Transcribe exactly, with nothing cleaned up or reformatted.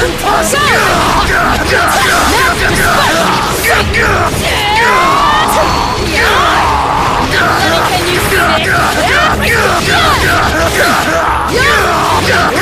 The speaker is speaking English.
Can you see it?